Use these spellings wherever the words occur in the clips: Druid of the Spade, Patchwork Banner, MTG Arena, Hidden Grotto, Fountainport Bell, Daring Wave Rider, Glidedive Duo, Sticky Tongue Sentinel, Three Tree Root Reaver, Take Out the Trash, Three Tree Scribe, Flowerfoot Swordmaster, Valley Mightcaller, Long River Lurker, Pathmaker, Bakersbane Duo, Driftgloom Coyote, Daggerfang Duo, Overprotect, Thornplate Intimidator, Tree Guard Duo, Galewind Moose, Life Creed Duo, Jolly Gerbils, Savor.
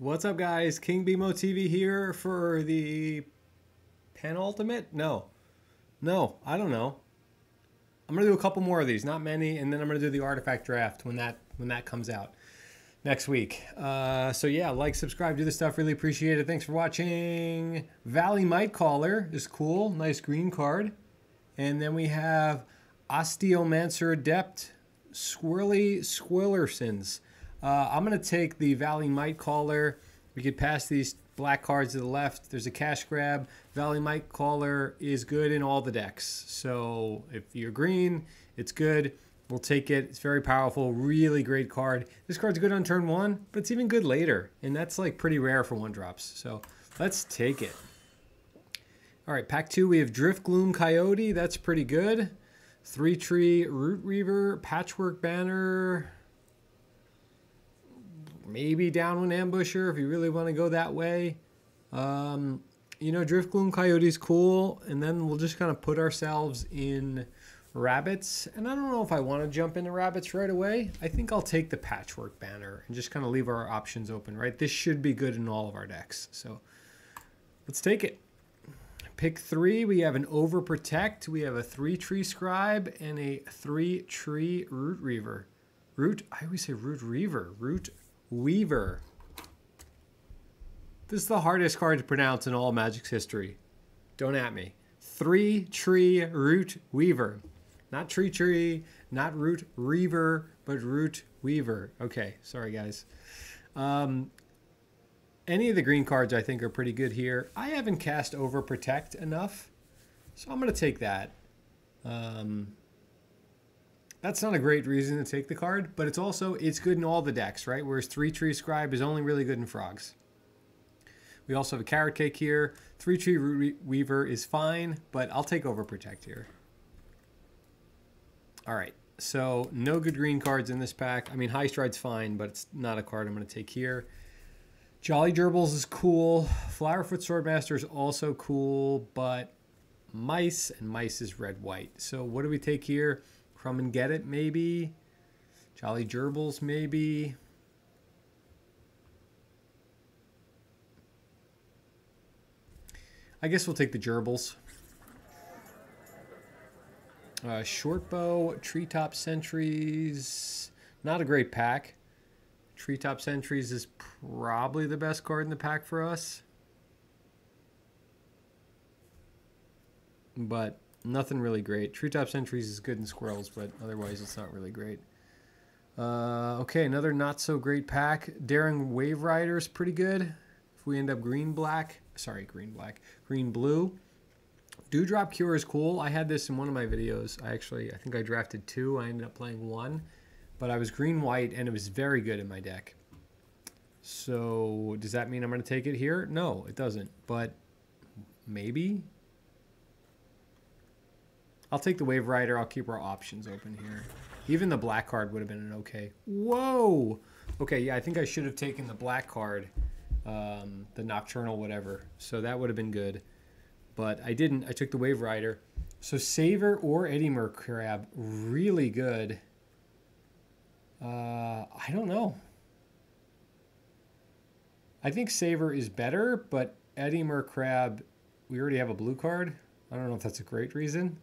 What's up, guys? King Bimo TV here for the penultimate? No, I don't know. I'm gonna do a couple more of these, not many, and then I'm gonna do the artifact draft when that comes out next week. So yeah, like, subscribe, do the stuff. Really appreciate it. Thanks for watching. Valley Mightcaller is cool, nice green card. And then we have Osteomancer Adept Swirly Squillersons. I'm going to take the Valley Mightcaller. We could pass these black cards to the left. There's a cash grab. Valley Mightcaller is good in all the decks. So if you're green, it's good. We'll take it. It's very powerful. Really great card. This card's good on turn one, but it's even good later. And that's like pretty rare for one drops. So let's take it. All right, pack two, we have Driftgloom Coyote. That's pretty good. 3 Tree Root Reaver, Patchwork Banner. Maybe Downwind Ambusher if you really want to go that way. You know, Driftgloom Coyote's cool. And then we'll just kind of put ourselves in Rabbits. And I don't know if I want to jump into Rabbits right away. I think I'll take the Patchwork Banner and just kind of leave our options open, right? This should be good in all of our decks. So let's take it. Pick three, we have an Overprotect. We have a 3 Tree Scribe and a 3 Tree Root Reaver. I always say Root Reaver. Root Weaver. This is the hardest card to pronounce in all Magic's history. Don't at me. 3 Tree Root Weaver. Not Tree Tree, not Root Reaver, but Root Weaver. Okay, sorry guys. Any of the green cards I think are pretty good here. I haven't cast Overprotect enough, so I'm going to take that. That's not a great reason to take the card, but it's good in all the decks, right? Whereas 3 Tree Scribe is only really good in Frogs. We also have a Carrot Cake here. 3 Tree Weaver is fine, but I'll take Overprotect here. All right, so no good green cards in this pack. I mean, High Stride's fine, but it's not a card I'm going to take here. Jolly Gerbils is cool. Flowerfoot Swordmaster is also cool, but Mice, and Mice is red-white. So what do we take here? Crumb and Get It, maybe. Jolly Gerbils, maybe. I guess we'll take the Gerbils. Shortbow, Treetop Sentries. Not a great pack. Treetop Sentries is probably the best card in the pack for us. But nothing really great. Treetop Sentries is good in Squirrels, but otherwise it's not really great. Okay, another not so great pack. Daring Wave Rider is pretty good. If we end up green-blue. Dewdrop Cure is cool. I had this in one of my videos. I think I drafted two. I ended up playing one. But I was green-white, and it was very good in my deck. So does that mean I'm going to take it here? No, it doesn't. But maybe? I'll take the Wave Rider. I'll keep our options open here. Even the black card would have been an okay. Whoa! Okay, yeah, I think I should have taken the black card, the Nocturnal whatever. So that would have been good. But I didn't. I took the Wave Rider. So Savor or Eddymurk Crab, really good. I don't know. I think Savor is better, but Eddymurk Crab, we already have a blue card. I don't know if that's a great reason.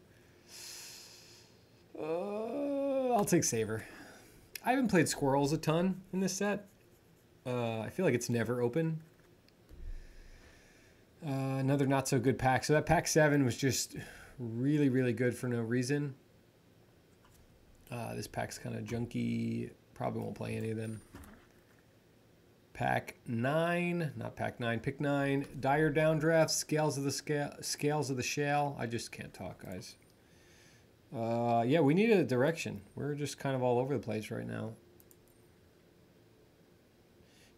I'll take Savor. I haven't played Squirrels a ton in this set. I feel like it's never open. Another not so good pack. So that pack 7 was just really, really good for no reason. This pack's kind of junky. Probably won't play any of them. Pack 9. Not pack 9. Pick 9. Dire Downdraft. Scales of the Shell. I just can't talk, guys. Yeah, we need a direction. We're just kind of all over the place right now.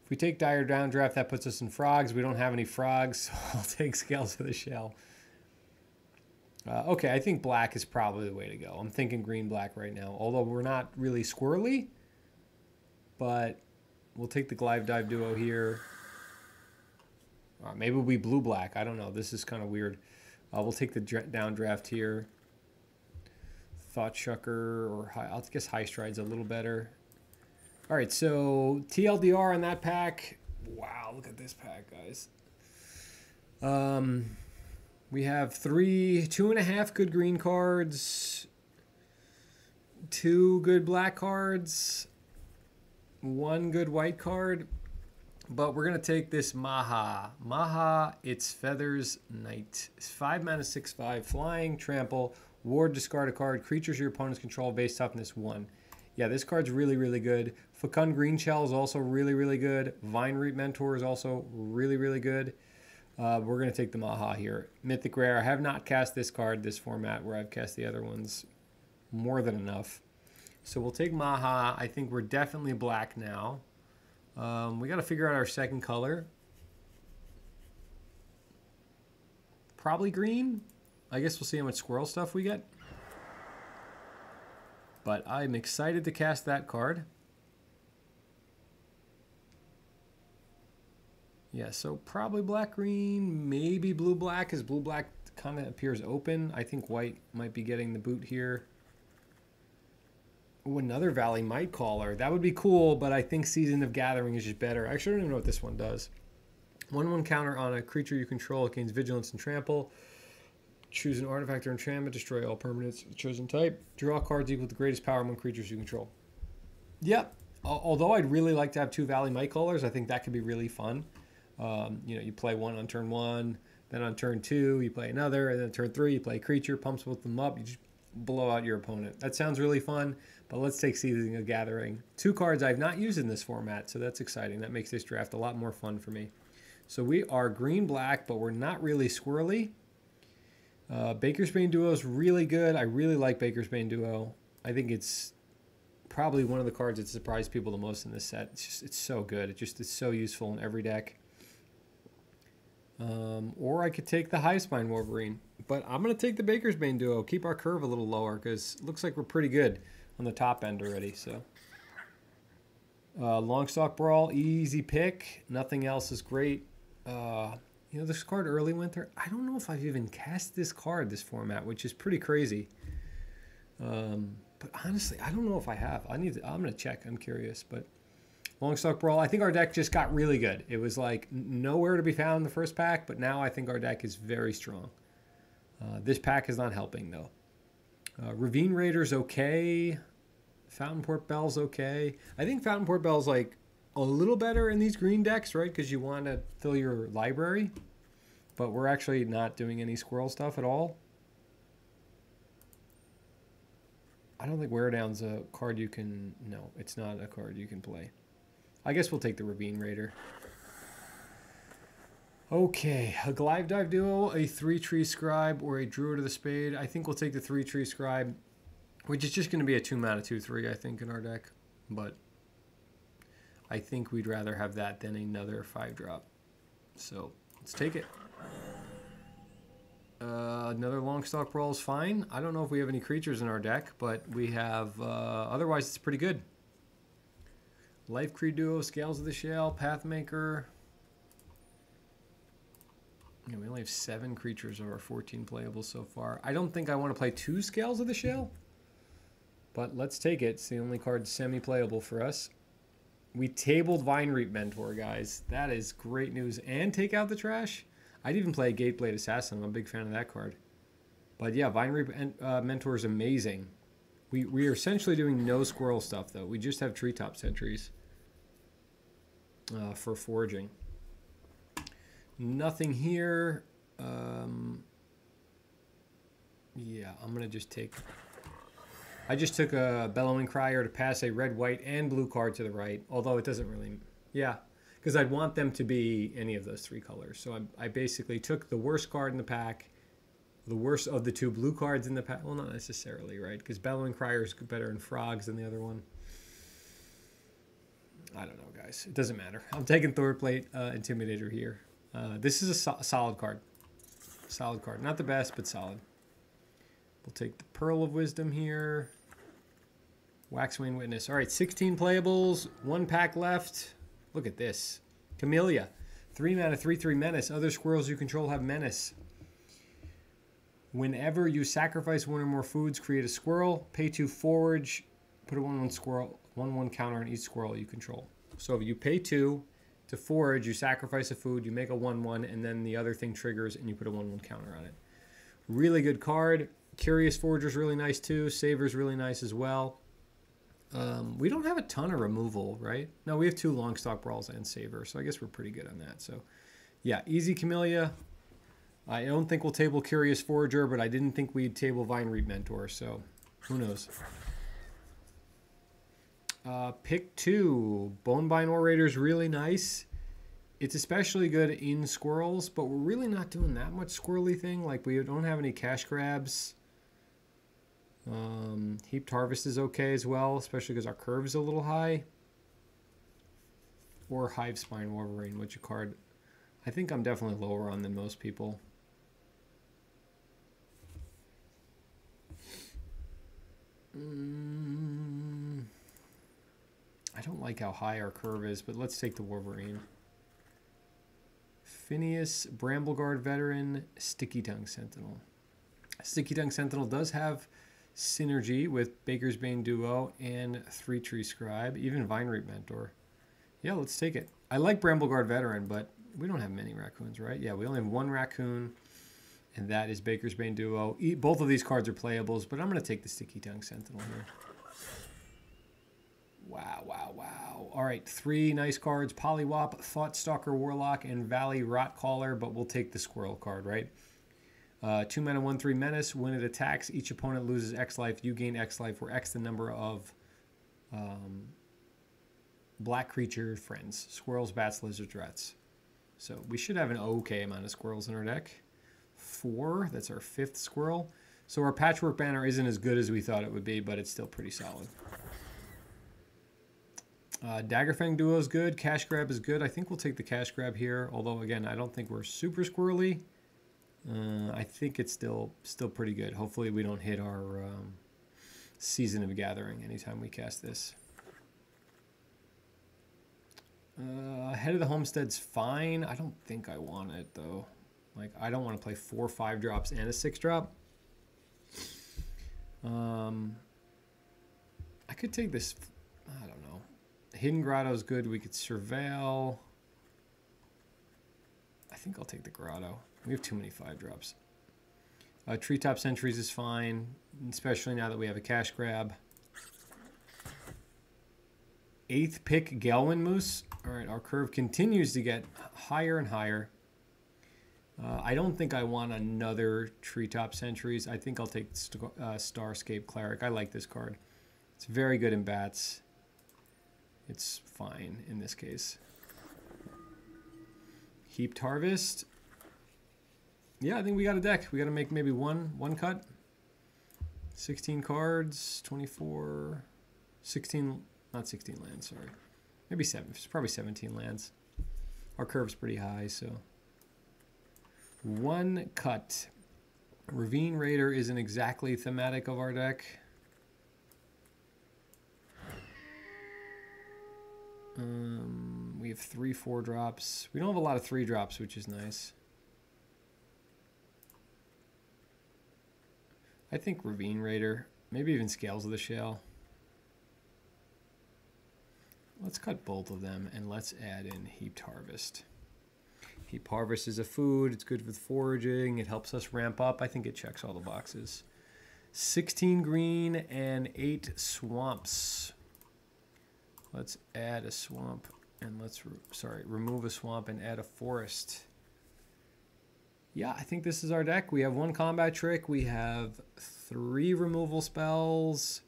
If we take Dire Downdraft, that puts us in Frogs. We don't have any Frogs, so I'll take Scales of the Shell. Okay, I think black is probably the way to go. I'm thinking green-black right now, although we're not really squirrely. But we'll take the Glidedive Duo here. Maybe we'll be blue-black. I don't know. This is kind of weird. We'll take the Downdraft here. Thought Shucker, or I guess High Stride's a little better. All right, so TLDR on that pack. Wow, look at this pack, guys. We have 2.5 good green cards, 2 good black cards, 1 good white card. But we're going to take this Maha. Maha, it's Feathers Knight. 5 mana, 6/5, flying, trample, ward, discard a card, creatures your opponents control, base toughness 1. Yeah, this card's really, really good. Fecund Green Shell is also really, really good. Vinereap Mentor is also really, really good. We're going to take the Maha here. Mythic Rare. I have not cast this card this format where I've cast the other ones more than enough. So we'll take Maha. I think we're definitely black now. We got to figure out our second color. Probably green. I guess we'll see how much squirrel stuff we get. But I'm excited to cast that card. Yeah, so probably black-green, maybe blue-black, because blue-black kind of appears open. I think white might be getting the boot here. Ooh, another Valley Mightcaller. That would be cool, but I think Season of Gathering is just better. I actually don't even know what this one does. 1/1 counter on a creature you control. It gains vigilance and trample. Choose an artifact or enchantment. Destroy all permanents of the chosen type. Draw cards equal to the greatest power among creatures you control. Yep. Although I'd really like to have 2 Valley Mightcallers, I think that could be really fun. You know, you play one on turn 1, then on turn 2, you play another, and then turn 3, you play a creature, pumps both of them up, you just blow out your opponent. That sounds really fun, but let's take Season of Gathering. 2 cards I've not used in this format, so that's exciting. That makes this draft a lot more fun for me. So we are green-black, but we're not really squirrely. Bakersbane Duo is really good. I really like Bakersbane Duo. I think it's probably one of the cards that surprised people the most in this set. It's just, it's so good. It just is so useful in every deck. Or I could take the Hivespine Wolverine, but I'm going to take the Bakersbane Duo. Keep our curve a little lower because it looks like we're pretty good on the top end already. So, Longstalk Brawl, easy pick. Nothing else is great. You know, this card Early Winter, I don't know if I've even cast this card this format, which is pretty crazy. But honestly, I don't know if I have. I'm going to check. I'm curious, but Longstalk Brawl, I think our deck just got really good. It was like nowhere to be found in the first pack, but now I think our deck is very strong. This pack is not helping, though. Ravine Raiders, okay. Fountainport Bell's okay. I think Fountainport Bell's like a little better in these green decks, right? Because you want to fill your library. But we're actually not doing any squirrel stuff at all. I don't think Weardown's a card you can... No, it's not a card you can play. I guess we'll take the Ravine Raider. Okay, a Glidedive Duo, a 3-Tree Scribe, or a Druid of the Spade. I think we'll take the 3-Tree Scribe, which is just going to be a 2-mana 2/3, I think, in our deck. But I think we'd rather have that than another 5-drop. So let's take it. Another Longstalk Brawl is fine. I don't know if we have any creatures in our deck, but we have... otherwise, it's pretty good. Life Creed Duo, Scales of the Shell, Pathmaker. Yeah, we only have 7 creatures of our 14 playables so far. I don't think I want to play 2 Scales of the Shell, but let's take it. It's the only card semi-playable for us. We tabled Vinereap Mentor, guys. That is great news. And Take Out the Trash. I'd even play Gateblade Assassin. I'm a big fan of that card. But yeah, Vinereap Mentor is amazing. We are essentially doing no squirrel stuff, though. We just have Treetop Sentries. For foraging, nothing here. Yeah, I'm gonna just take... I just took a Bellowing Crier to pass a red, white, and blue card to the right, although it doesn't really... yeah, because I'd want them to be any of those 3 colors. So I basically took the worst card in the pack, the worst of the 2 blue cards in the pack. Well, not necessarily, right? Because Bellowing Crier is better in frogs than the other one. I don't know, guys. It doesn't matter. I'm taking Thornplate Intimidator here. This is a solid card. Solid card. Not the best, but solid. We'll take the Pearl of Wisdom here. Waxwing Witness. All right, 16 playables. 1 pack left. Look at this. Camellia. 3 mana, 3/3 Menace. Other squirrels you control have Menace. Whenever you sacrifice 1 or more foods, create a squirrel. Pay 2 forage. Put a 1/1 squirrel, 1/1 counter on each squirrel you control. So if you pay 2, To forage, you sacrifice a food, you make a 1-1, and then the other thing triggers and you put a 1-1 counter on it. Really good card. Curious Forager's really nice too. Savor's really nice as well. We don't have a ton of removal, right? No, we have 2 Longstalk Brawls and Savor, so I guess we're pretty good on that. So, yeah, easy Camellia. I don't think we'll table Curious Forager, but I didn't think we'd table Vinereap Mentor, so who knows. Pick 2, Bonebine Orator's really nice. It's especially good in squirrels, but we're really not doing that much squirrely thing. Like, we don't have any cash grabs. Heaped Harvest is okay as well, especially because our curve's a little high. Or Hivespine Wolverine, which a card I think I'm definitely lower on than most people. I don't like how high our curve is, but let's take the Wolverine. Phineas, Brambleguard Veteran, Sticky Tongue Sentinel. Sticky Tongue Sentinel does have synergy with Bakersbane Duo and 3 Tree Scribe, even Vinereap Mentor. Yeah, let's take it. I like Brambleguard Veteran, but we don't have many raccoons, right? Yeah, we only have 1 raccoon, and that is Bakersbane Duo. Both of these cards are playables, but I'm going to take the Sticky Tongue Sentinel here. Wow, wow, wow. All right, 3 nice cards. Poliwop, Thoughtstalker Warlock, and Valley Rotcaller, but we'll take the squirrel card, right? 2 mana, 1/3 menace. When it attacks, each opponent loses X life. You gain X life, where X the number of black creature friends. Squirrels, bats, lizards, rats. So we should have an okay amount of squirrels in our deck. 4, that's our 5th squirrel. So our Patchwork Banner isn't as good as we thought it would be, but it's still pretty solid. Daggerfang Duo is good. Cash Grab is good. I think we'll take the Cash Grab here. Although, again, I don't think we're super squirrely. I think it's still pretty good. Hopefully we don't hit our Season of Gathering anytime we cast this. Head of the Homestead's fine. I don't think I want it, though. Like, I don't want to play 4 5 drops and a 6 drop. I could take this. I don't know. Hidden Grotto is good. We could surveil. I think I'll take the Grotto. We have too many 5 drops. Treetop Sentries is fine, especially now that we have a cash grab. 8th pick, Galewind Moose. All right, our curve continues to get higher and higher. I don't think I want another Treetop Sentries. I think I'll take Starscape Cleric. I like this card. It's very good in bats. It's fine in this case. Heaped Harvest. Yeah, I think we got a deck. We got to make maybe one cut. 16 cards, 24, 16, not 16 lands, sorry. Maybe 7, probably 17 lands. Our curve's pretty high, so. 1 cut. Ravine Raider isn't exactly thematic of our deck. We have 3 4 drops. We don't have a lot of 3 drops, which is nice. I think Ravine Raider, maybe even Scales of the Shell. Let's cut both of them and let's add in Heaped Harvest. Heaped Harvest is a food. It's good with foraging. It helps us ramp up. I think it checks all the boxes. 16 green and 8 swamps. Let's add a swamp and let's, remove a swamp and add a forest. Yeah, I think this is our deck. We have 1 combat trick. We have 3 removal spells,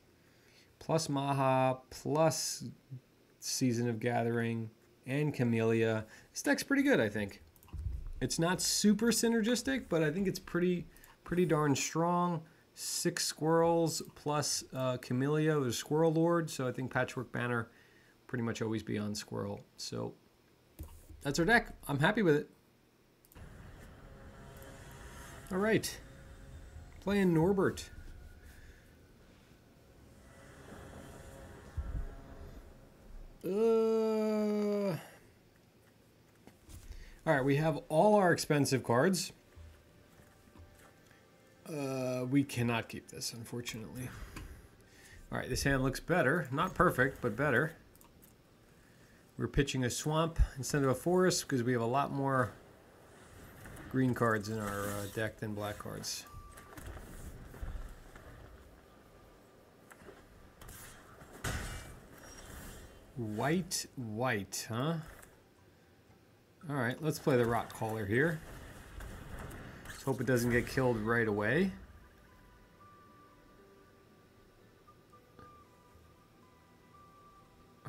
plus Maha, plus Season of Gathering, and Camellia. This deck's pretty good, I think. It's not super synergistic, but I think it's pretty darn strong. 6 squirrels plus Camellia, the Squirrel Lord. So I think Patchwork Banner pretty much always be on squirrel. So that's our deck. I'm happy with it. All right, playing Norbert. All right, we have all our expensive cards. We cannot keep this, unfortunately. All right, this hand looks better. Not perfect, but better. We're pitching a swamp instead of a forest because we have a lot more green cards in our deck than black cards. White, white, huh? All right, let's play the Rock Caller here. Let's hope it doesn't get killed right away.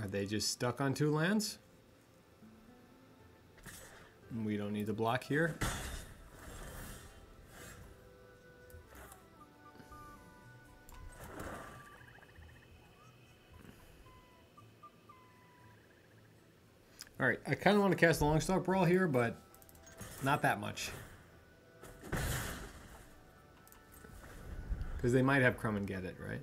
Are they just stuck on two lands? We don't need to block here. All right, I kind of want to cast the Longstalk Brawl here, but not that much. Because they might have Crumb and Get It, right?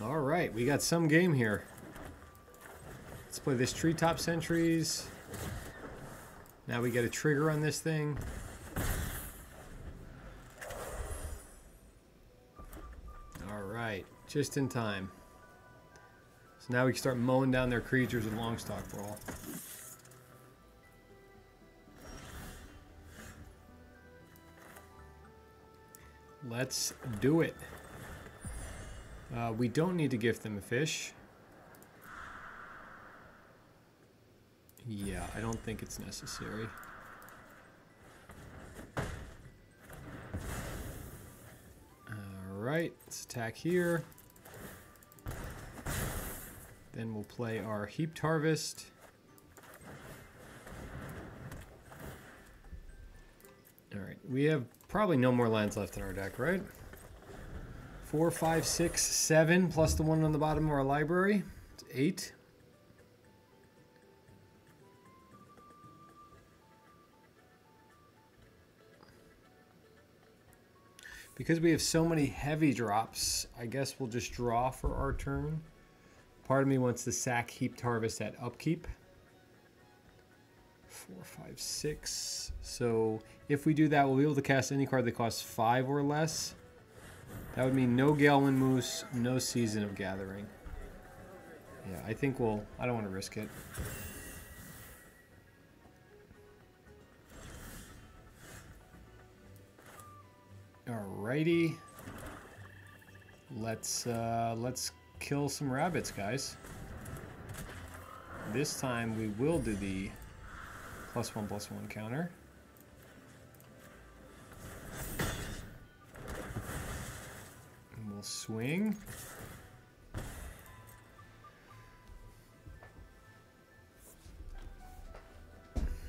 All right, we got some game here. Let's play this Treetop Sentries. Now we get a trigger on this thing. All right, just in time. So now we can start mowing down their creatures with Longstalk Brawl. Let's do it. We don't need to gift them a fish. Yeah, I don't think it's necessary. Alright, let's attack here. Then we'll play our Heaped Harvest. Alright, we have probably no more lands left in our deck, right? 4, 5, 6, 7, plus the one on the bottom of our library. It's 8. Because we have so many heavy drops, I guess we'll just draw for our turn. Part of me wants to sack Heaped Harvest at upkeep. 4, 5, 6. So if we do that, we'll be able to cast any card that costs 5 or less. That would mean no Galewind Moose, no Season of Gathering. Yeah, I think we'll... I don't want to risk it. Alrighty. Let's kill some rabbits, guys. This time we will do the +1/+1 counter. We'll swing.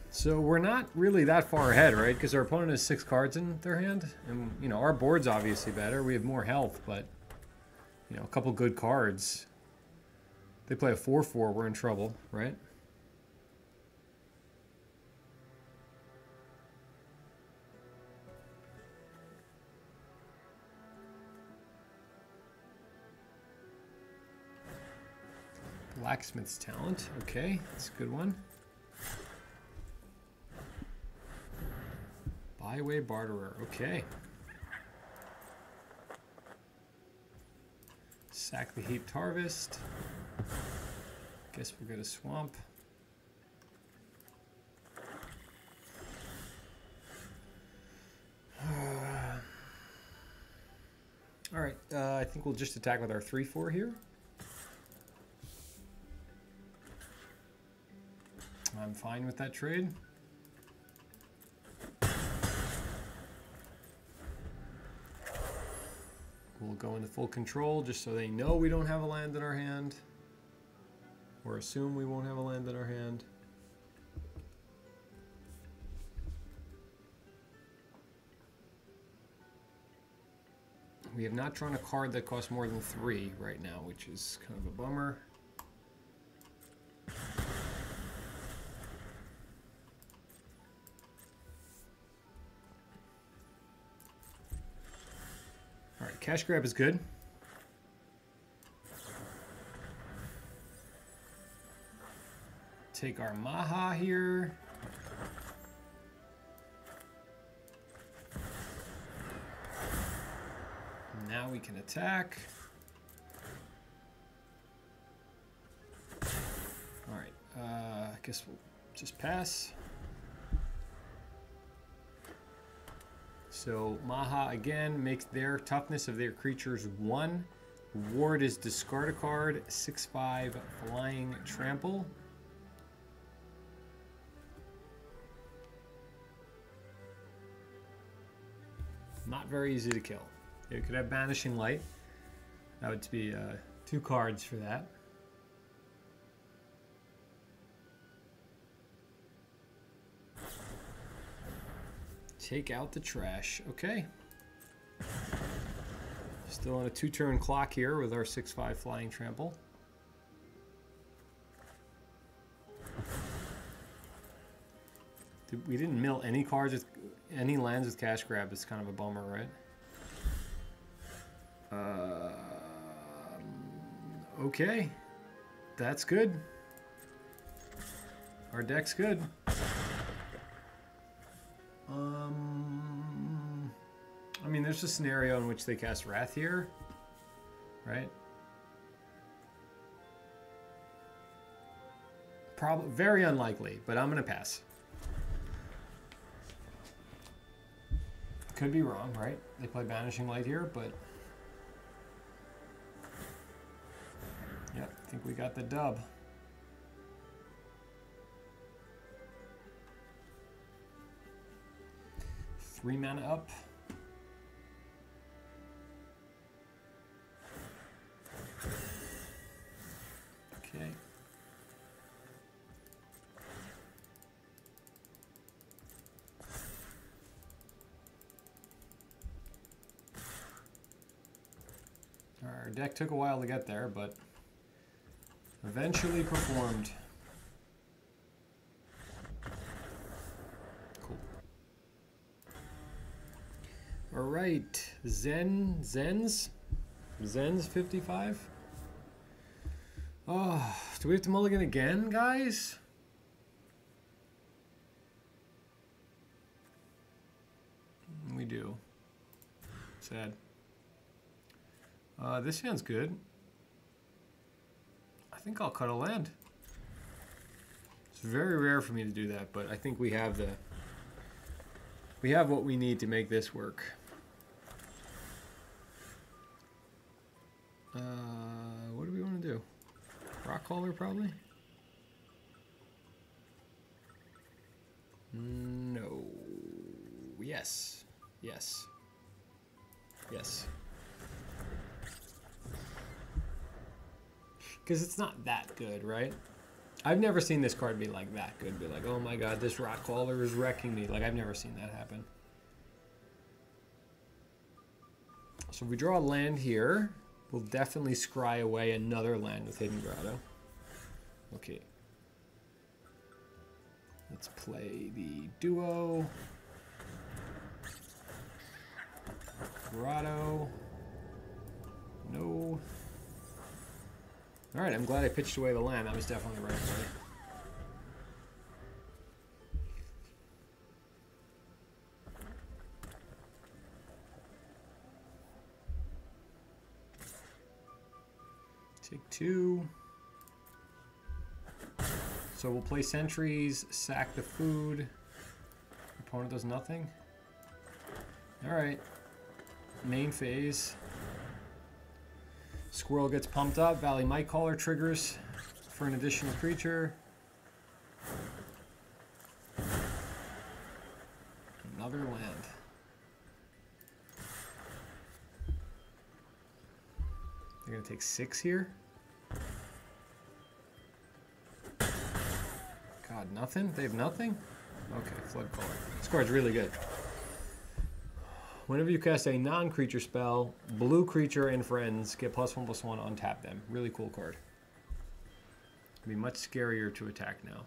So we're not really that far ahead, right? Because our opponent has 6 cards in their hand, and you know our board's obviously better. We have more health, but you know a couple good cards. They play a 4/4, we're in trouble, right? Blacksmith's Talent. Okay, that's a good one. Byway Barterer. Okay. Sack the Heaped Harvest. Guess we'll get a swamp. All right, I think we'll just attack with our 3/4 here. I'm fine with that trade. We'll go into full control just so they know we don't have a land in our hand. Or assume we won't have a land in our hand. We have not drawn a card that costs more than 3 right now, which is kind of a bummer. Cash Grab is good. Take our Maha here. Now we can attack. guess we'll just pass. So Maha again makes their toughness of their creatures 1. Ward is discard a card, 6/5 flying trample. Not very easy to kill. You could have Banishing Light. That would be 2 cards for that. Take Out the Trash. Okay. Still on a 2-turn clock here with our 6/5 flying trample. We didn't mill any cards with any lands with Cash Grab. It's kind of a bummer, right? Okay. That's good. Our deck's good. I mean, there's a scenario in which they cast Wrath here, right? Probably very unlikely, but I'm gonna pass. Could be wrong, right? They play Banishing Light here, but yeah, I think we got the dub. Three mana up. Okay. Our deck took a while to get there, but eventually performed. All right, Zen's 55. Oh, do we have to mulligan again, guys? We do. Sad. This hand's good. I think I'll cut a land. It's very rare for me to do that, but I think we have the... we have what we need to make this work. What do we want to do? Rock Hauler, probably? No. Yes. Yes. Yes. Because it's not that good, right? I've never seen this card be like that good. Be like, oh my god, this Rock Hauler is wrecking me. Like, I've never seen that happen. So if we draw a land here, we'll definitely scry away another land with Hidden Grotto. Okay. Let's play the duo. Grotto. No. All right, I'm glad I pitched away the land. That was definitely the right play. Take 2. So we'll play sentries, sack the food. Opponent does nothing. All right. Main phase. Squirrel gets pumped up. Valley Mightcaller triggers for an additional creature. Another land. They're going to take 6 here. God, nothing? They have nothing? Okay, Flood Caller. This card's really good. Whenever you cast a non-creature spell, blue creature and friends get +1/+1, untap them. Really cool card. It'll be much scarier to attack now,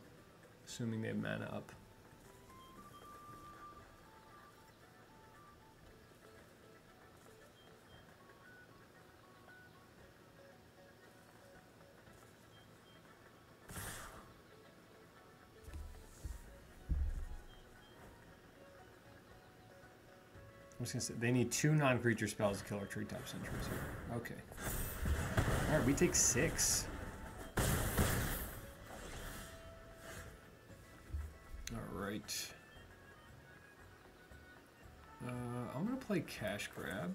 assuming they have mana up. I'm just gonna say, they need 2 non-creature spells to kill our Treetop Sentries here. Okay. Alright, we take 6. right. I'm going to play Cash Grab.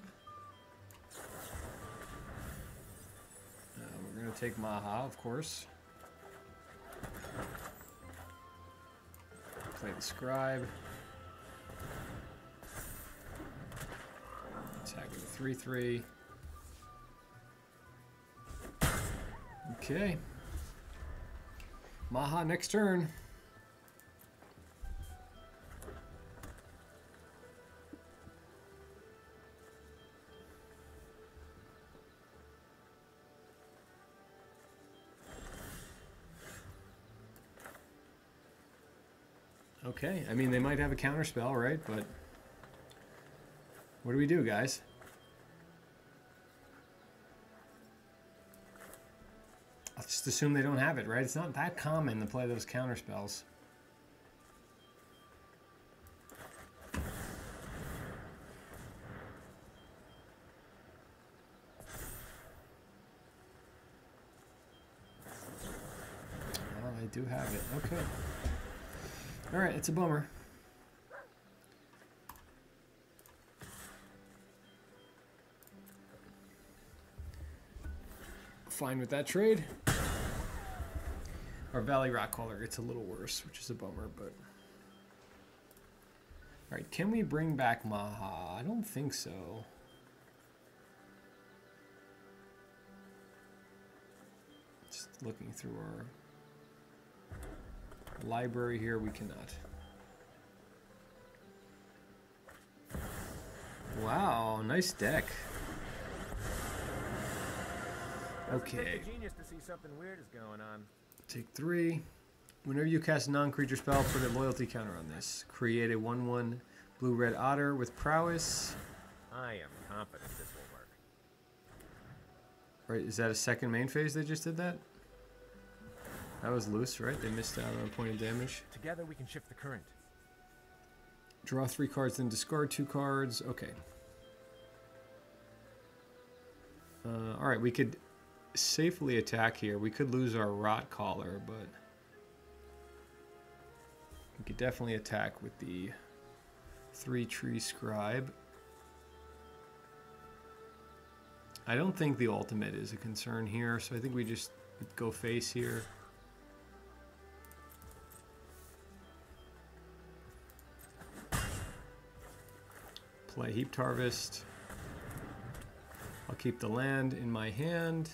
We're going to take Maha, of course. Play the Scribe. Attack with a 3-3. Okay. Maha next turn. Okay, I mean, they might have a counterspell, right? But what do we do, guys? I'll just assume they don't have it, right? It's not that common to play those counterspells. Well, they do have it. Okay. All right, it's a bummer. Fine with that trade. Our Valley Mightcaller gets a little worse, which is a bummer, but... All right, can we bring back Maha? I don't think so. Just looking through our... library here, we cannot. Wow, nice deck. Okay. Take 3. Whenever you cast a non-creature spell, put a loyalty counter on this. Create a 1/1 blue-red otter with prowess. I am confident this will work. Right, is that a second main phase they just did that? That was loose, right? They missed out on a point of damage. Together we can shift the current. Draw 3 cards, then discard 2 cards. Okay. All right, we could safely attack here. We could lose our Rot Collar, but we could definitely attack with the 3-Tree Scribe. I don't think the ultimate is a concern here, so I think we just go face here. Play Heaped Harvest. I'll keep the land in my hand.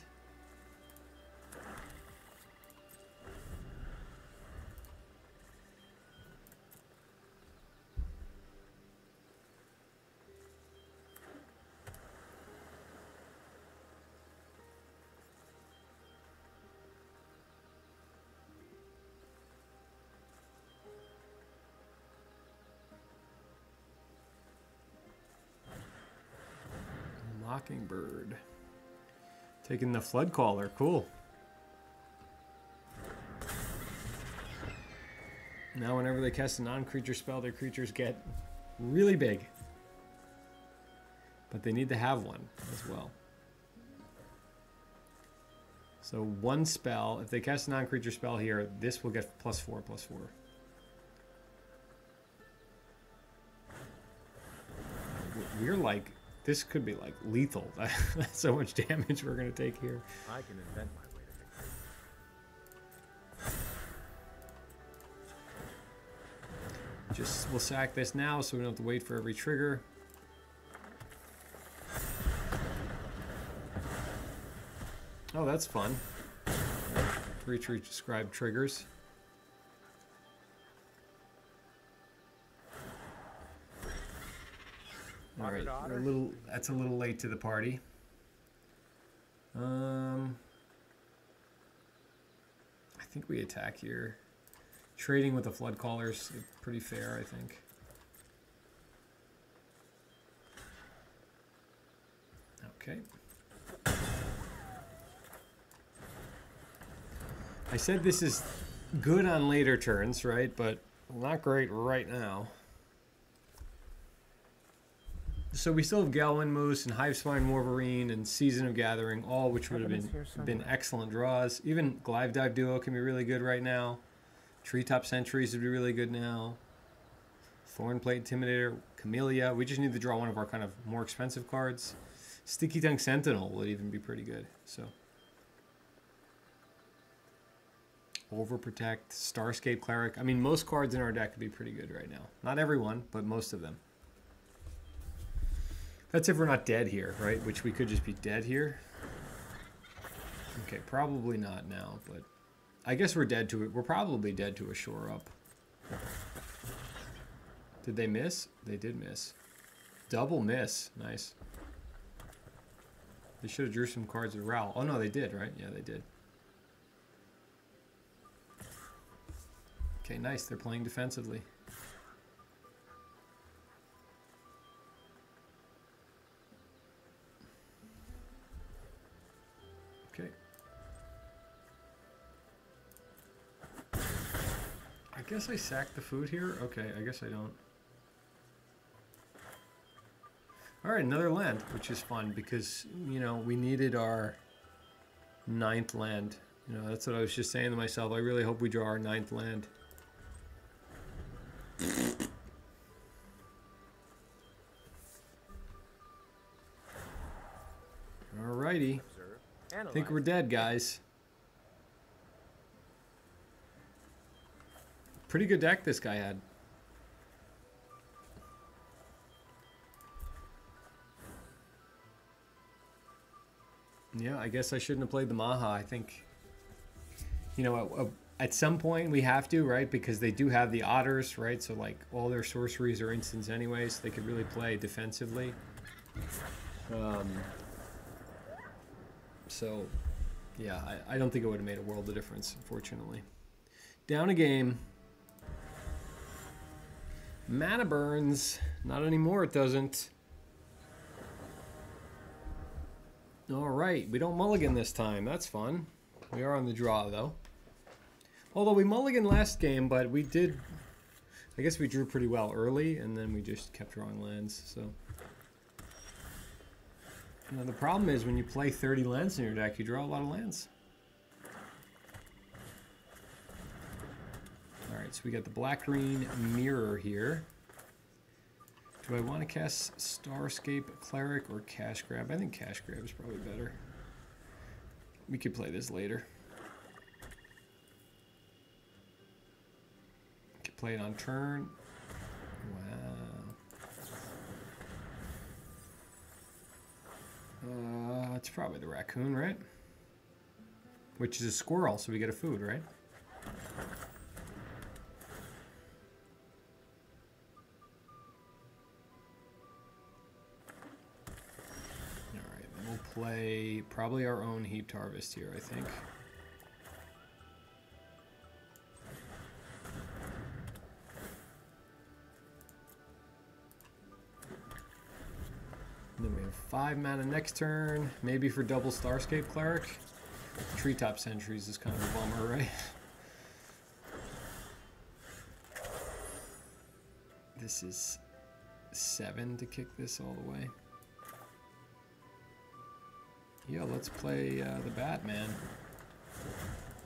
Mockingbird. Taking the Flood Caller. Cool. Now whenever they cast a non-creature spell, their creatures get really big. But they need to have one as well. So one spell. If they cast a non-creature spell here, this will get +4/+4. We're like... this could be like lethal. That's so much damage we're gonna take here. I can invent my way to victory. Just we'll sack this now, so we don't have to wait for every trigger. Oh, that's fun. 3-Tree Scribe triggers. All right, we're a little, that's a little late to the party. I think we attack here. Trading with the Flood Caller's pretty fair, I think. Okay. I said this is good on later turns, right? But not great right now. So we still have Galewind Moose and Hivespine Wolverine and Season of Gathering, all which would have been excellent draws. Even Glidedive Duo can be really good right now. Treetop Sentries would be really good now. Thornplate Intimidator, Camellia. We just need to draw one of our kind of more expensive cards. Sticky Tongue Sentinel would even be pretty good. So Overprotect, Starscape Cleric. I mean, most cards in our deck could be pretty good right now. Not everyone, but most of them. That's if we're not dead here, right? Which we could just be dead here. Okay, probably not now, but I guess we're dead to it. We're probably dead to a shore up. Did they miss? They did miss. Double miss. Nice. They should have drew some cards with Raoul. Oh, no, they did, right? Yeah, they did. Okay, nice. They're playing defensively. Okay. I guess I sacked the food here. Okay, I guess I don't. All right, another land, which is fun because, you know, we needed our 9th land. You know, that's what I was just saying to myself. I really hope we draw our 9th land. Alrighty. I think we're dead, guys. Pretty good deck this guy had. Yeah, I guess I shouldn't have played the Maha. I think, you know, at some point we have to, right? Because they do have the otters, right? So, like, all their sorceries are instants anyways. They could really play defensively. So, yeah, I don't think it would have made a world of difference, unfortunately. Down a game. Mana burns. Not anymore, it doesn't. All right, we don't mulligan this time. That's fun. We are on the draw, though. Although we mulliganed last game, but we did... I guess we drew pretty well early, and then we just kept drawing lands, so... You know, the problem is when you play 30 lands in your deck, you draw a lot of lands. All right, so we got the black-green mirror here. Do I want to cast Starscape Cleric or Cash Grab? I think Cash Grab is probably better. We could play this later. Could play it on turn. Wow. It's probably the raccoon, right? Which is a squirrel, so we get a food, right? Play probably our own Heaped Harvest here, I think. And then we have 5 mana next turn, maybe for double Starscape Cleric. Treetop Sentries is kind of a bummer, right? This is 7 to kick this all the way. Yeah, let's play the Batman.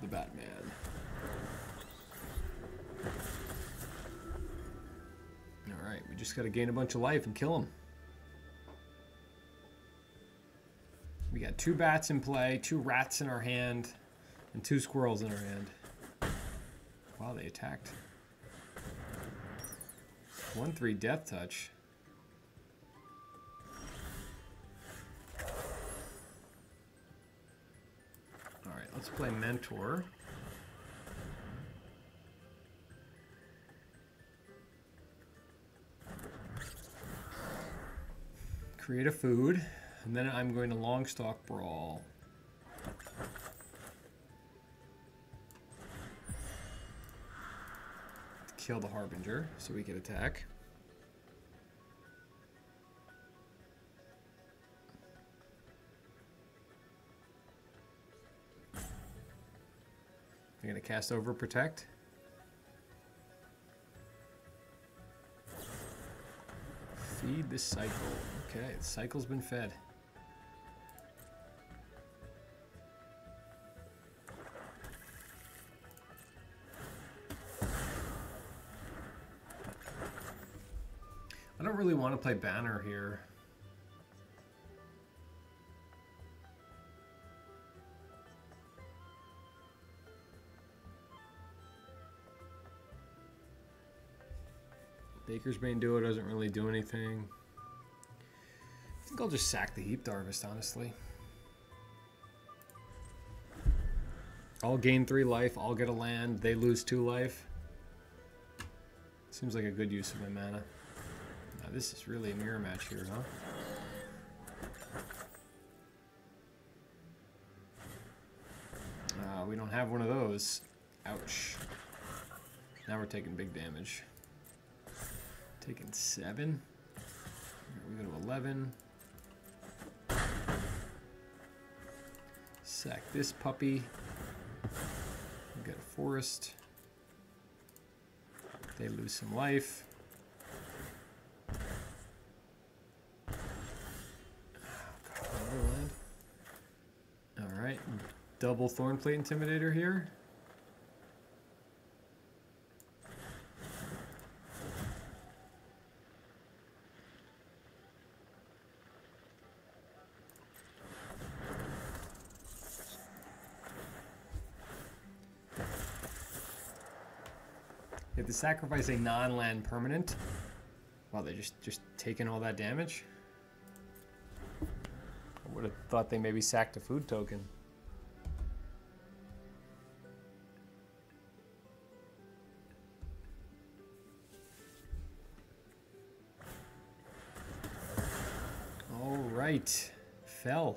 The Batman. All right, we just got to gain a bunch of life and kill him. We got 2 bats in play, 2 rats in our hand, and 2 squirrels in our hand. Wow, they attacked. 1/3 Death Touch. Let's play Mentor. Create a food, and then I'm going to Longstalk Brawl. Kill the Harbinger, so we can attack. I'm going to cast Overprotect. Feed the cycle. Okay, the cycle's been fed. really want to play Banner here. Bakersbane Duo doesn't really do anything. I think I'll just sack the Heaped Harvest, honestly. I'll gain 3 life, I'll get a land, they lose 2 life. Seems like a good use of my mana. Now, this is really a mirror match here, huh? We don't have one of those. Ouch. Now we're taking big damage. Taking 7. We go to 11. Sack this puppy. We get a forest. They lose some life. Oh, God, another land. All right, double Thornplate Intimidator here. To sacrifice a non-land permanent. Wow, they're just taking all that damage. I would have thought they maybe sacked a food token. All right, fell.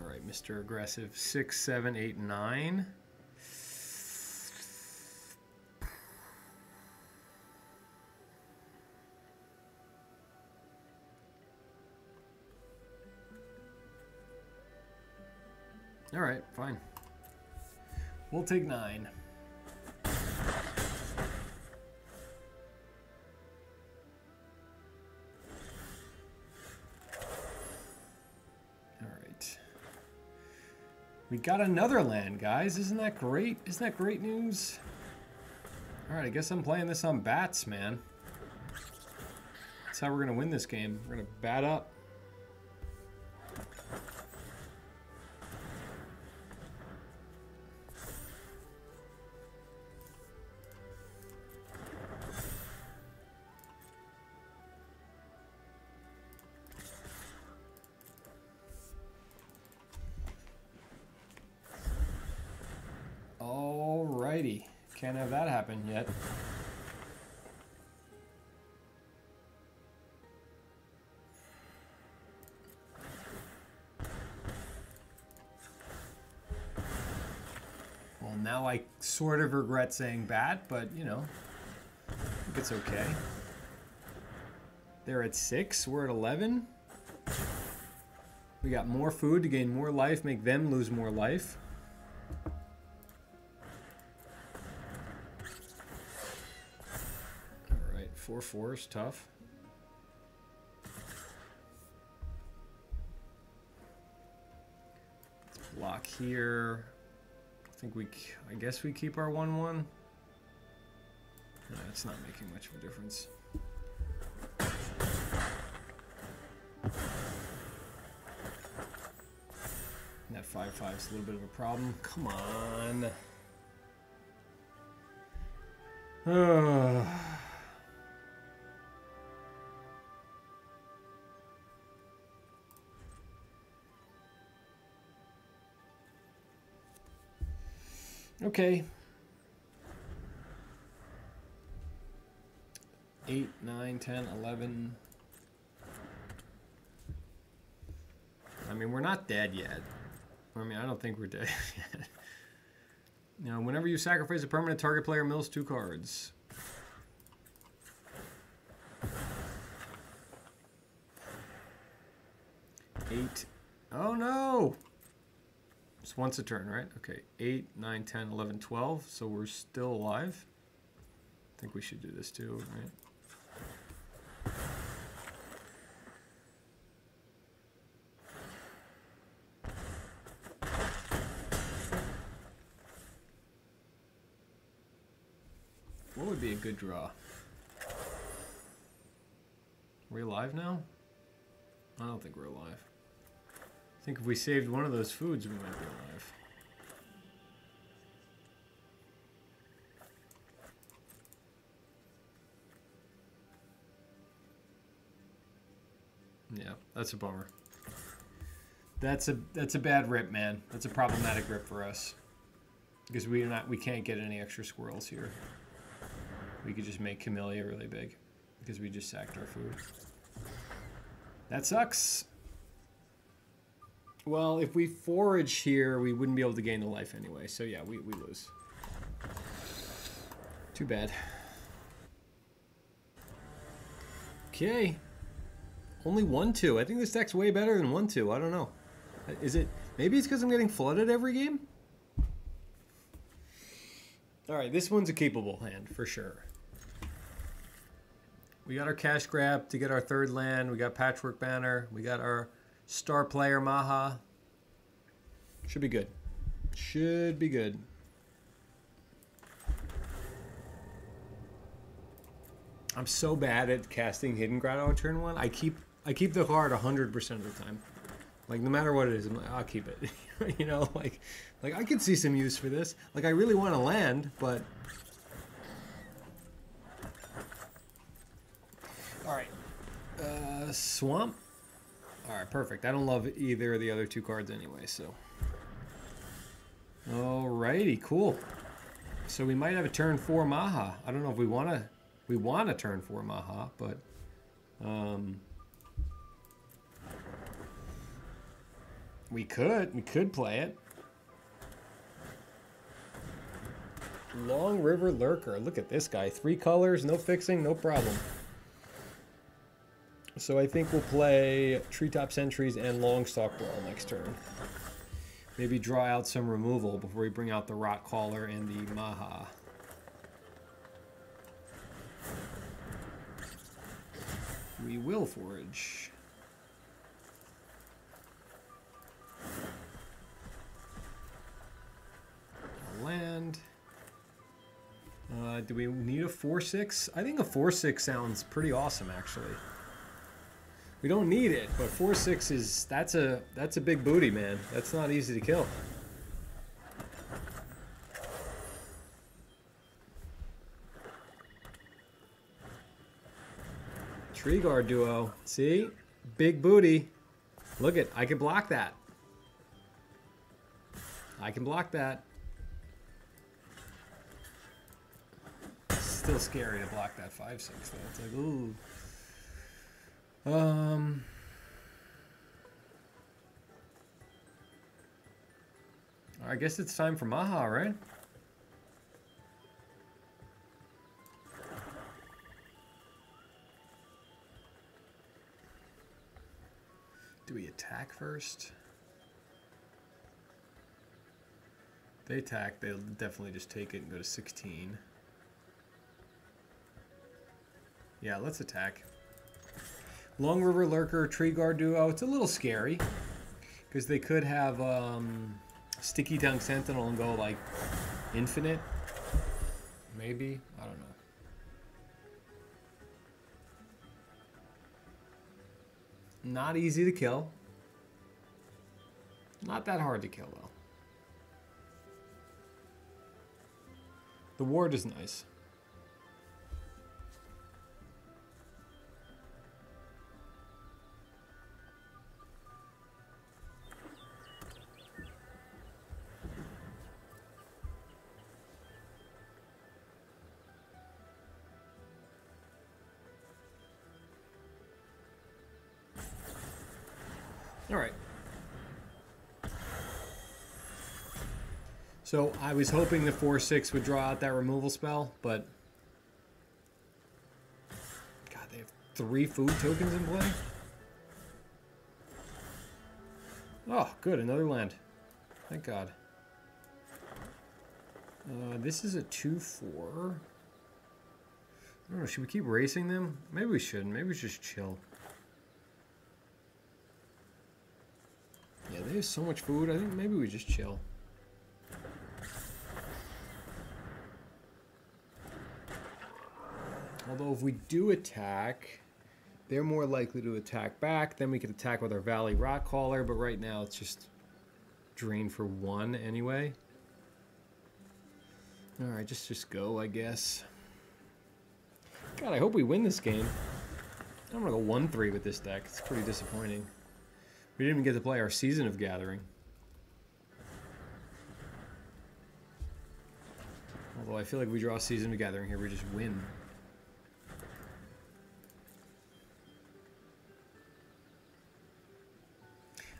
All right, Mr. Aggressive, 6, 7, 8, 9. All right, fine. We'll take 9. All right. We got another land, guys. Isn't that great? Isn't that great news? All right, I guess I'm playing this on bats, man. That's how we're gonna win this game. We're gonna bat up. Can't have that happen yet. Well, now I sort of regret saying bat, but you know, I think it's okay. They're at 6, we're at 11. We got more food to gain more life, make them lose more life. Four is tough. Let's block here. I guess we keep our 1/1. No, it's not making much of a difference. And that 5/5 is a little bit of a problem. Come on. Okay. 8, 9, 10, 11. I mean, we're not dead yet. I mean, I don't think we're dead yet. Now, whenever you sacrifice a permanent, target player mills 2 cards. Eight. Oh no! It's once a turn, right? Okay, 8, 9, 10, 11, 12, so we're still alive. I think we should do this too, right? What would be a good draw? Are we alive now? I don't think we're alive. I think if we saved one of those foods, we might be alive. Yeah, that's a bummer. That's a bad rip, man. That's a problematic rip for us. Because we can't get any extra squirrels here. We could just make Camellia really big because we just sacked our food. That sucks. Well, if we forage here, we wouldn't be able to gain the life anyway. So yeah, we lose. Too bad. Okay. Only 1-2. I think this deck's way better than 1-2. I don't know. Is it? Maybe it's because I'm getting flooded every game? Alright, this one's a keepable hand, for sure. We got our Cash Grab to get our third land. We got Patchwork Banner. We got our Star Player Maha. Should be good. Should be good. I'm so bad at casting Hidden Ground on turn 1. I keep the card 100% of the time. Like, no matter what it is, I'm like, I'll keep it. You know, like I could see some use for this. Like, I really want to land, but... Alright. Swamp? Alright, perfect. I don't love either of the other two cards anyway, so... Alrighty, cool. So we might have a turn 4 Maha. I don't know if we want to... We want a turn 4 Maha, but... We could play it. Long River Lurker. Look at this guy. 3 colors, no fixing, no problem. So I think we'll play Treetop Sentries and Longstalk Brawl next turn. Maybe draw out some removal before we bring out the Rockcaller and the Maha. We will forage. Land. Do we need a 4-6? I think a 4-6 sounds pretty awesome, actually. We don't need it, but 4-6 is that's a big booty, man. That's not easy to kill. Tree Guard Duo. See? Big booty. Look it. I can block that. I can block that. Still scary to block that 5-6 though. It's like, ooh. I guess it's time for Maha, right? Do we attack first? They attack, they'll definitely just take it and go to 16. Yeah, let's attack. Long River Lurker, Tree Guard Duo. It's a little scary because they could have Sticky Tongue Sentinel and go like infinite. Maybe, I don't know. Not easy to kill. Not that hard to kill though. The ward is nice. So I was hoping the 4-6 would draw out that removal spell, but God, they have 3 food tokens in play. Oh, good, another land. Thank God. This is a 2-4. I don't know. Should we keep racing them? Maybe we shouldn't. Maybe we should just chill. Yeah, they have so much food. I think maybe we just chill. Although if we do attack, They're more likely to attack back. Then we could attack with our Valley Rockcaller, but right now it's just drain for one anyway. All right, just go, I guess. God, I hope we win this game. I'm gonna go 1-3 with this deck. It's pretty disappointing. We didn't even get to play our Season of Gathering. Although I feel like we draw Season of Gathering here, we just win.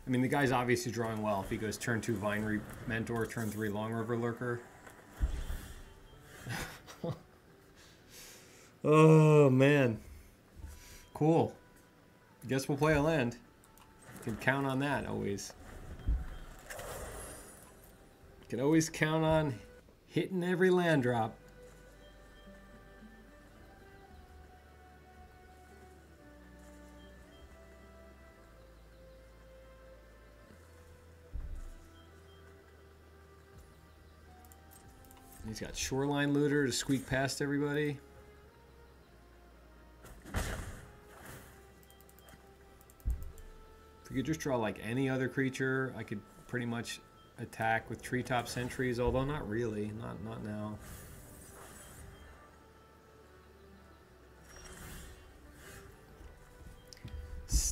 I mean, the guy's obviously drawing well. If he goes turn 2 Vinereap Mentor, turn 3 Long River Lurker. Oh, man. Cool. Guess we'll play a land. Can count on that always. Can always count on hitting every land drop. He's got Shoreline Looter to squeak past everybody. If we could just draw like any other creature, I could pretty much attack with Treetop Sentries, although not really, not now.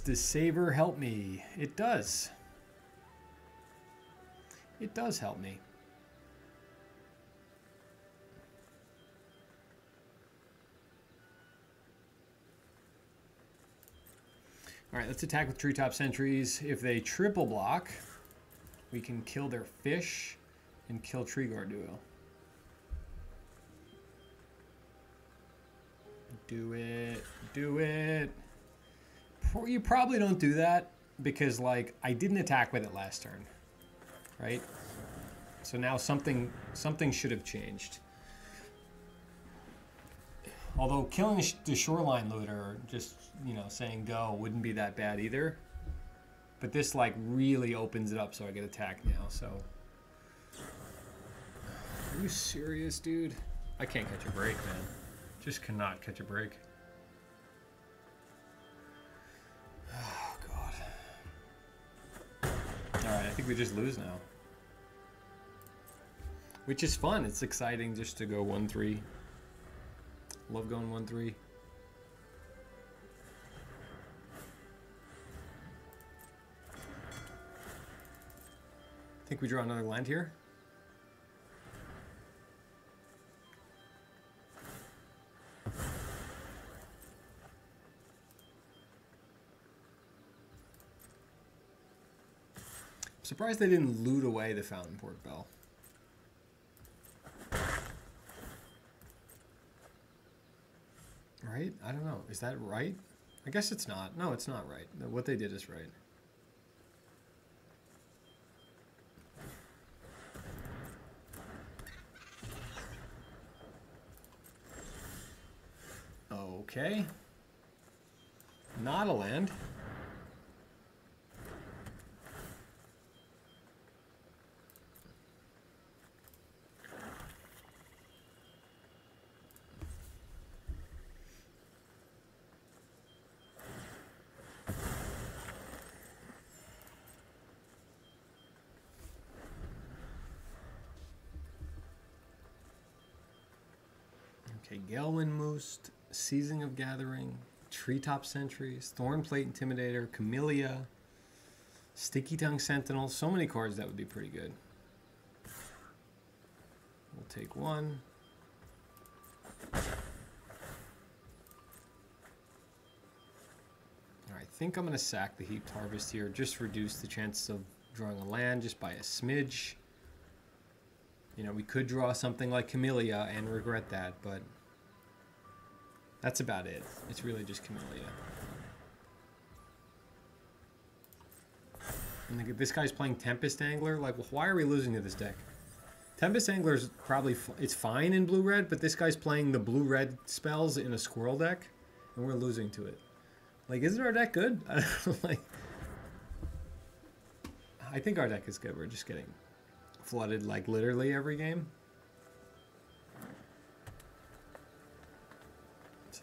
Does Savor help me? It does. It does help me. All right, let's attack with Treetop Sentries. If they triple block, we can kill their fish and kill Tree Guard Duo. Do it, do it. You probably don't do that because, like, I didn't attack with it last turn, right? So now something should have changed. Although killing the Shoreline Looter, just, you know, saying go wouldn't be that bad either. But this, like, really opens it up so I get attacked now, so. Are you serious, dude? I can't catch a break, man. Just cannot catch a break. Oh, God. All right, I think we just lose now. Which is fun. It's exciting just to go 1-3. Love going 1-3. I think we draw another land here. I'm surprised they didn't loot away the Fountainport Bell. Right? I don't know. Is that right? I guess it's not. No, it's not right. What they did is right. Okay. Not a land. Galewind Moose, Season of Gathering, Treetop Sentries, Thornplate Intimidator, Camellia, Sticky Tongue Sentinel. So many cards, that would be pretty good. We'll take one. All right, I think I'm going to sack the Heaped Harvest here. Just reduce the chances of drawing a land just by a smidge. You know, we could draw something like Camellia and regret that, but... that's about it. It's really just Camellia. And this guy's playing Tempest Angler. Like, well, why are we losing to this deck? Tempest Angler's probably... it's fine in blue-red, but this guy's playing the blue-red spells in a squirrel deck, and we're losing to it. Like, isn't our deck good? I don't know, like... I think our deck is good. We're just getting flooded, like, literally every game.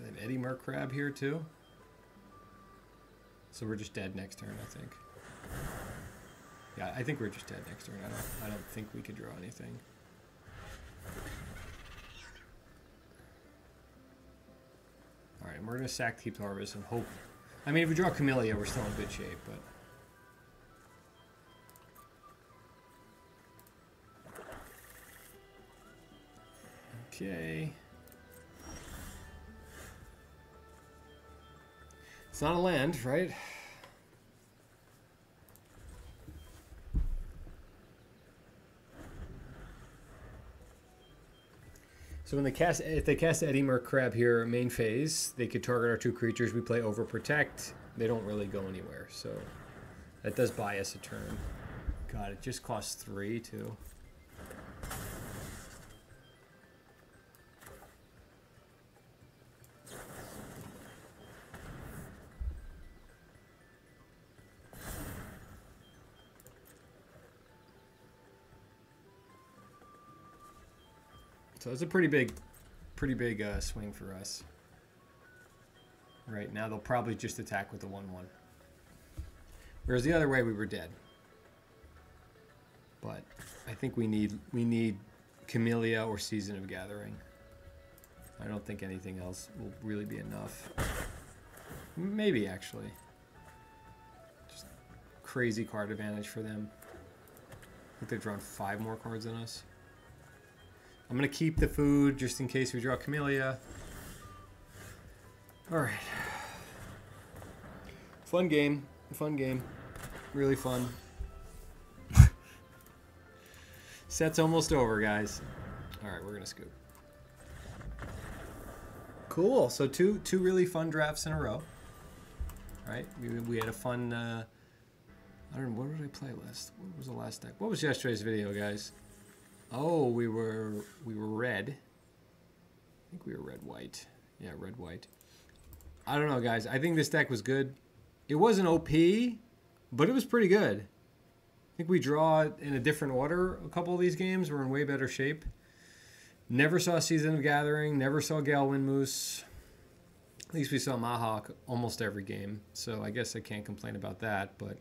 They have Eddymurk Crab here, too. So we're just dead next turn, I think. Yeah, I think we're just dead next turn. I don't think we could draw anything. All right, we're gonna sack Heaped Harvest and hope. I mean, if we draw Camellia, we're still in good shape, but. Okay. It's not a land, right? So when they cast, if they cast Eddymurk Crab here, main phase, they could target our two creatures. We play Overprotect. They don't really go anywhere, so that does buy us a turn. God, it just costs 3 too. So it's a pretty big swing for us. Right now they'll probably just attack with the 1/1. Whereas the other way we were dead. But I think we need Camellia or Season of Gathering. I don't think anything else will really be enough. Maybe actually. Just crazy card advantage for them. I think they've drawn 5 more cards than us. I'm going to keep the food just in case we draw Camellia. All right. Fun game. Fun game. Really fun. Set's almost over, guys. All right, we're going to scoop. Cool. So two really fun drafts in a row. All right. We had a fun... I don't know. What did I play last? What was the last deck? What was yesterday's video, guys? Oh, we were red. I think we were red-white. Yeah, red-white. I don't know, guys. I think this deck was good. It wasn't OP, but it was pretty good. I think we draw in a different order a couple of these games. We're in way better shape. Never saw Season of Gathering. Never saw Galewind Moose. At least we saw Maha almost every game. So I guess I can't complain about that. But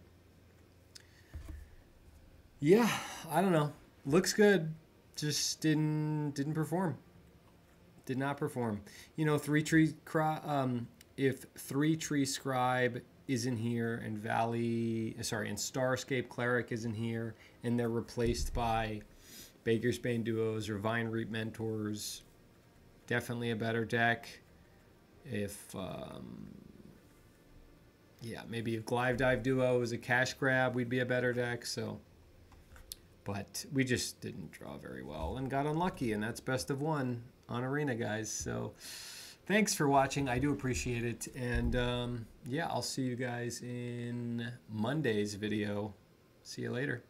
yeah, I don't know. Looks good, just didn't perform. Did not perform. You know, if Three Tree Scribe isn't here and Starscape Cleric isn't here and they're replaced by Bakersbane Duos or Vinereap Mentors, definitely a better deck. If yeah, maybe if Glidedive Duo is a Cash Grab, we'd be a better deck. So. But we just didn't draw very well and got unlucky, and that's best of 1 on Arena, guys. So thanks for watching. I do appreciate it. And, yeah, I'll see you guys in Monday's video. See you later.